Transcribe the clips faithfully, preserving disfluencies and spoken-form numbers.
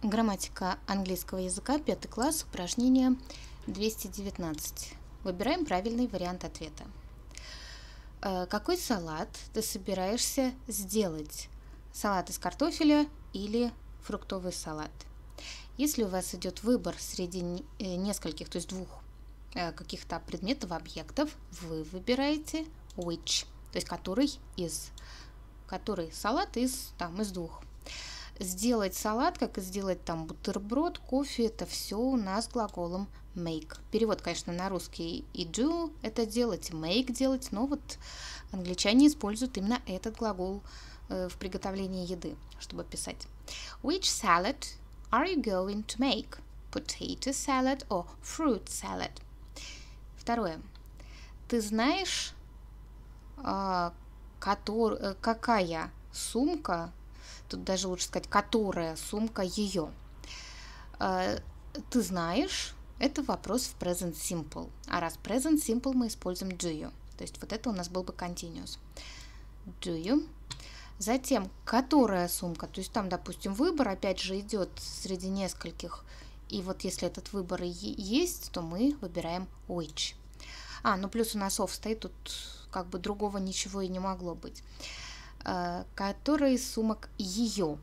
Грамматика английского языка, пятый класс, упражнение двести девятнадцать. Выбираем правильный вариант ответа. Какой салат ты собираешься сделать? Салат из картофеля или фруктовый салат? Если у вас идет выбор среди нескольких, то есть двух каких-то предметов, объектов, вы выбираете which, то есть который из, который салат из, там, из двух. Сделать салат, как и сделать там бутерброд, кофе, это все у нас глаголом make. Перевод, конечно, на русский и do это делать, make делать, но вот англичане используют именно этот глагол в приготовлении еды, чтобы писать. Which salad are you going to make? Potato salad or fruit salad? Второе. Ты знаешь, который, какая сумка? Тут даже лучше сказать, которая сумка ее. Ты знаешь, это вопрос в present simple. А раз present simple, мы используем do you. То есть вот это у нас был бы continuous. Do you. Затем, которая сумка. То есть там, допустим, выбор опять же идет среди нескольких. И вот если этот выбор и есть, то мы выбираем which. А, ну плюс у нас of стоит, тут как бы другого ничего и не могло быть. Которая из сумок ее.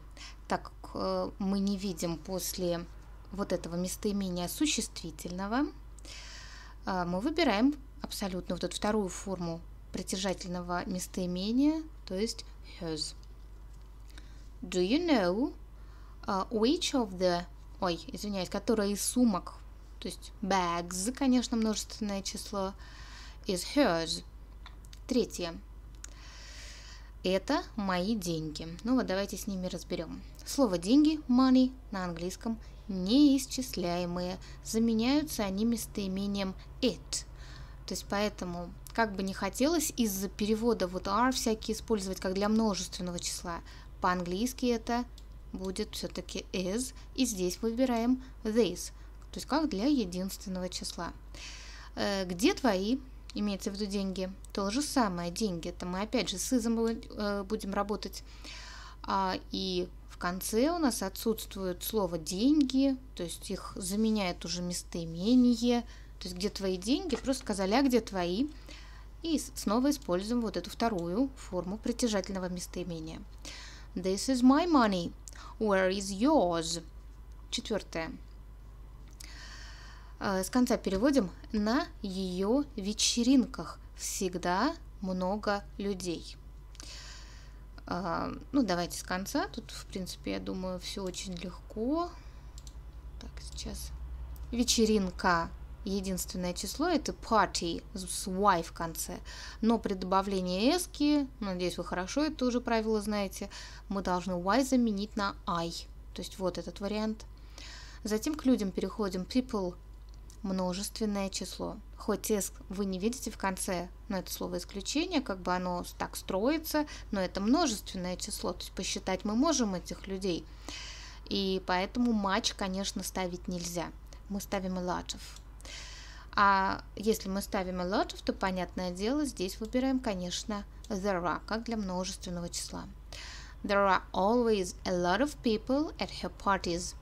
Так как мы не видим после вот этого местоимения существительного, мы выбираем абсолютно вот эту вторую форму притяжательного местоимения, то есть hers. Do you know which of the... Ой, извиняюсь, которая из сумок, то есть bags, конечно, множественное число, is hers. Третье. Это мои деньги. Ну вот давайте с ними разберем. Слово деньги, money, на английском неисчисляемые. Заменяются они местоимением it. То есть поэтому, как бы не хотелось из-за перевода вот are всякие использовать как для множественного числа, по-английски это будет все-таки is. И здесь выбираем this, то есть как для единственного числа. Где твои? Имеется в виду деньги. То же самое, деньги. Это мы опять же с is'ом будем работать. И в конце у нас отсутствует слово деньги, то есть их заменяет уже местоимение. То есть где твои деньги, просто сказали, а где твои. И снова используем вот эту вторую форму притяжательного местоимения. This is my money. Where is yours? Четвертое. С конца переводим на ее вечеринках. Всегда много людей. Ну, давайте с конца. Тут, в принципе, я думаю, все очень легко. Так, сейчас. Вечеринка. Единственное число. Это party с y в конце. Но при добавлении эски, надеюсь, вы хорошо это уже правило знаете, мы должны y заменить на I. То есть вот этот вариант. Затем к людям переходим. People. Множественное число. Хоть эск вы не видите в конце, но это слово исключение, как бы оно так строится, но это множественное число, то есть посчитать мы можем этих людей. И поэтому much, конечно, ставить нельзя. Мы ставим a lot of. А если мы ставим a lot of, то, понятное дело, здесь выбираем, конечно, there are, как для множественного числа. There are always a lot of people at her parties.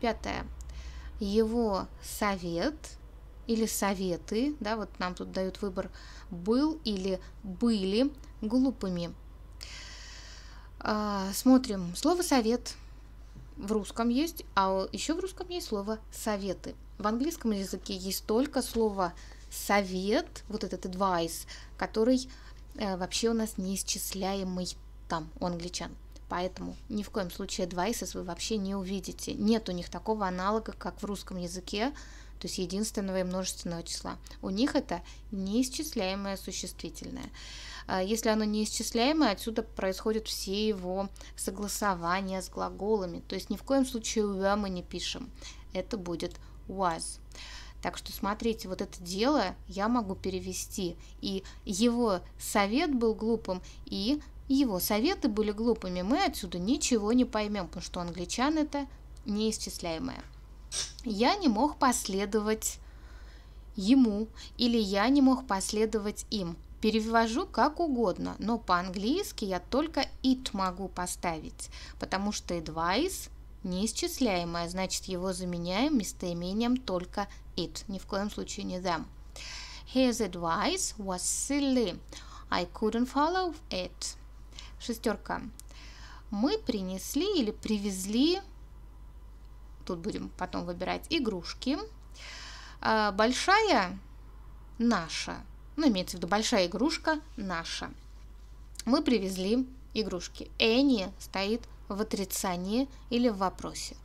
Пятое. Его совет или советы, да, вот нам тут дают выбор, был или были глупыми. Смотрим, слово совет в русском есть, а еще в русском есть слово советы. В английском языке есть только слово совет, вот этот advice, который вообще у нас неисчисляемый там у англичан. Поэтому ни в коем случае advices вы вообще не увидите. Нет у них такого аналога, как в русском языке, то есть единственного и множественного числа. У них это неисчисляемое существительное. Если оно неисчисляемое, отсюда происходят все его согласования с глаголами. То есть ни в коем случае were мы не пишем. Это будет was. Так что смотрите, вот это дело я могу перевести. И его совет был глупым, и... его советы были глупыми, мы отсюда ничего не поймем, потому что у англичан это неисчисляемое. Я не мог последовать ему или я не мог последовать им. Перевожу как угодно, но по-английски я только it могу поставить, потому что advice неисчисляемое, значит, его заменяем местоимением только it, ни в коем случае не them. His advice was silly. I couldn't follow it. Шестерка. Мы принесли или привезли, тут будем потом выбирать, игрушки. Большая наша, ну, имеется в виду большая игрушка наша. Мы привезли игрушки. Any стоит в отрицании или в вопросе.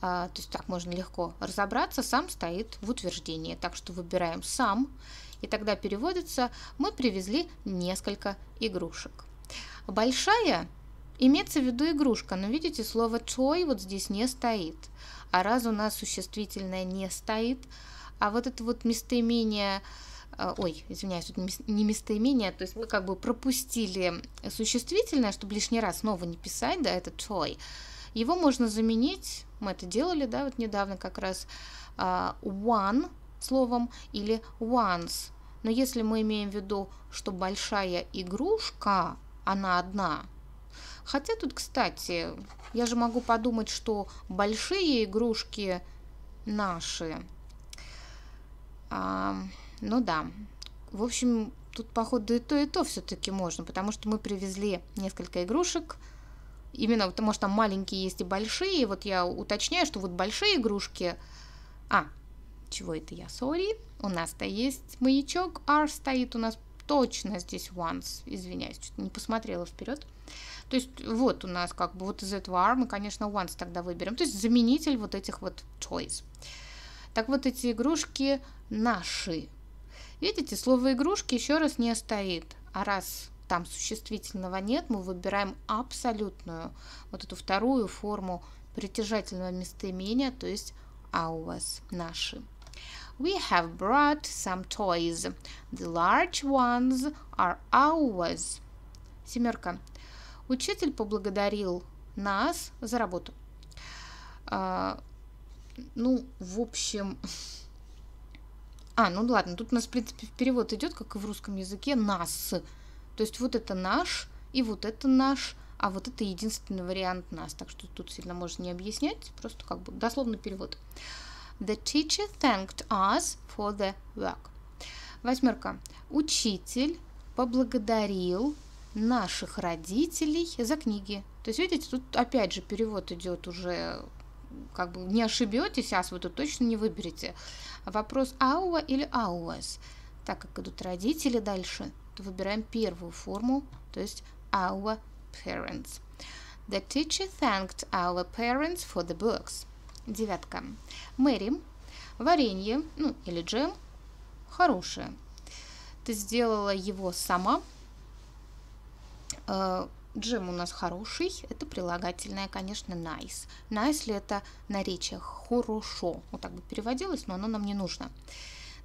То есть так можно легко разобраться. Сам стоит в утверждении. Так что выбираем сам. И тогда переводится: мы привезли несколько игрушек. Большая имеется в виду игрушка, но видите, слово toy вот здесь не стоит. А раз у нас существительное не стоит, а вот это вот местоимение, ой, извиняюсь, тут не местоимение, то есть мы как бы пропустили существительное, чтобы лишний раз снова не писать, да, это toy. Его можно заменить, мы это делали, да, вот недавно как раз, one словом или once. Но если мы имеем в виду, что большая игрушка, она одна. Хотя тут, кстати, я же могу подумать, что большие игрушки наши. А, ну да, в общем, тут, походу, и то, и то все-таки можно, потому что мы привезли несколько игрушек. Именно потому что там маленькие есть и большие. Вот я уточняю, что вот большие игрушки... А, чего это я? Sorry. У нас-то есть маячок. R стоит у нас точно здесь once. Извиняюсь, что-то не посмотрела вперед. То есть вот у нас как бы вот из этого are мы, конечно, once тогда выберем. То есть заменитель вот этих вот toys. Так вот, эти игрушки наши. Видите, слово игрушки еще раз не стоит. А раз там существительного нет, мы выбираем абсолютную, вот эту вторую форму притяжательного местоимения, то есть ours, наши. We have brought some toys. The large ones are ours. Семерка. Учитель поблагодарил нас за работу. А, ну, в общем... А, ну ладно, тут у нас, в принципе, перевод идет, как и в русском языке, нас. То есть вот это наш, и вот это наш, а вот это единственный вариант нас. Так что тут сильно можно не объяснять, просто как бы дословный перевод. The teacher thanked us for the work. Восьмерка. Учитель поблагодарил наших родителей за книги. То есть, видите, тут опять же перевод идет уже, как бы не ошибетесь, а вы тут точно не выберете. Вопрос our или ours. Так как идут родители дальше, то выбираем первую форму, то есть our parents. The teacher thanked our parents for the books. Девятка. Мэри, варенье, ну или джем, хорошее. Ты сделала его сама. Джем у нас хороший, это прилагательное, конечно, nice. Nice ли это наречие? Хорошо. Вот так бы переводилось, но оно нам не нужно.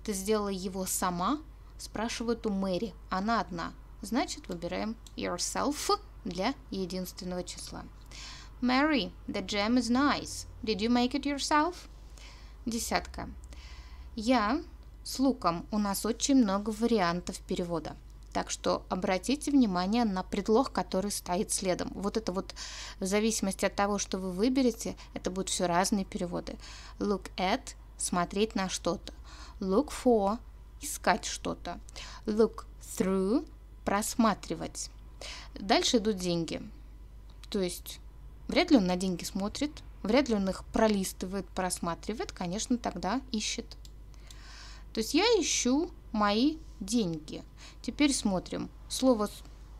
Ты сделала его сама? Спрашивают у Мэри. Она одна. Значит, выбираем yourself для единственного числа. Mary, the jam is nice. Did you make it yourself? Десятка. Я с луком. У нас очень много вариантов перевода. Так что обратите внимание на предлог, который стоит следом. Вот это вот в зависимости от того, что вы выберете, это будут все разные переводы. Look at – смотреть на что-то. Look for – искать что-то. Look through – просматривать. Дальше идут деньги. То есть вряд ли он на деньги смотрит, вряд ли он их пролистывает, просматривает, конечно, тогда ищет. То есть я ищу мои деньги. Теперь смотрим. Слово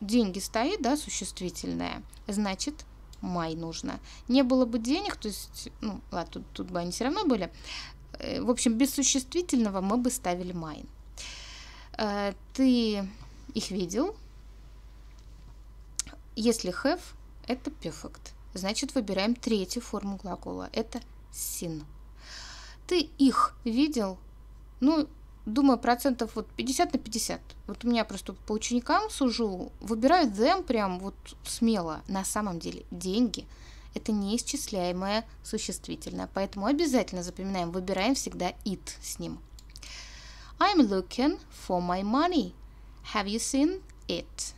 деньги стоит, да, существительное. Значит, my нужно. Не было бы денег, то есть, ну, ладно, тут, тут бы они все равно были. В общем, без существительного мы бы ставили mine. Ты их видел? Если have, это perfect. Значит, выбираем третью форму глагола. Это seen. Ты их видел? Ну, думаю, процентов вот пятьдесят на пятьдесят. Вот у меня просто по ученикам сужу, выбираю them прям вот смело. На самом деле деньги – это неисчисляемое существительное, поэтому обязательно запоминаем, выбираем всегда it с ним. I'm looking for my money. Have you seen it?